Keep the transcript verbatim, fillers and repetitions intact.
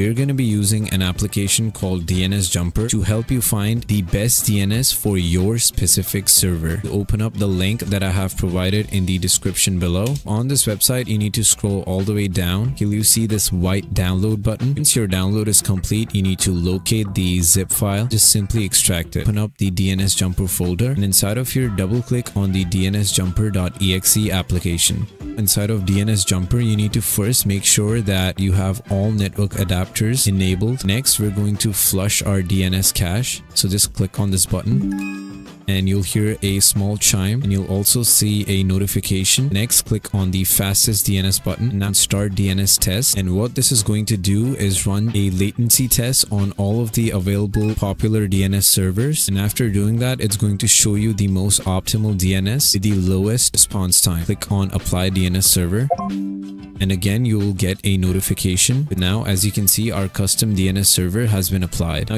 we're going to be using an application called D N S Jumper to help you find the best D N S for your specific server. Open up the link that I have provided in the description below. On this website, you need to scroll all the way down till you see this white download button. Once your download is complete, you need to locate the zip file. Just simply extract it. Open up the D N S Jumper folder, and inside of here, double click on the D N S jumper dot E X E application. Inside of D N S Jumper, you need to first make sure that you have all network adapters enabled. Next, we're going to flush our D N S cache. So just click on this button and you'll hear a small chime, and you'll also see a notification. Next, click on the fastest D N S button. Now start D N S test, and what this is going to do is run a latency test on all of the available popular D N S servers, and after doing that, it's going to show you the most optimal D N S with the lowest response time. Click on apply D N S server, and again you'll get a notification. But now, as you can see, our custom D N S server has been applied. Now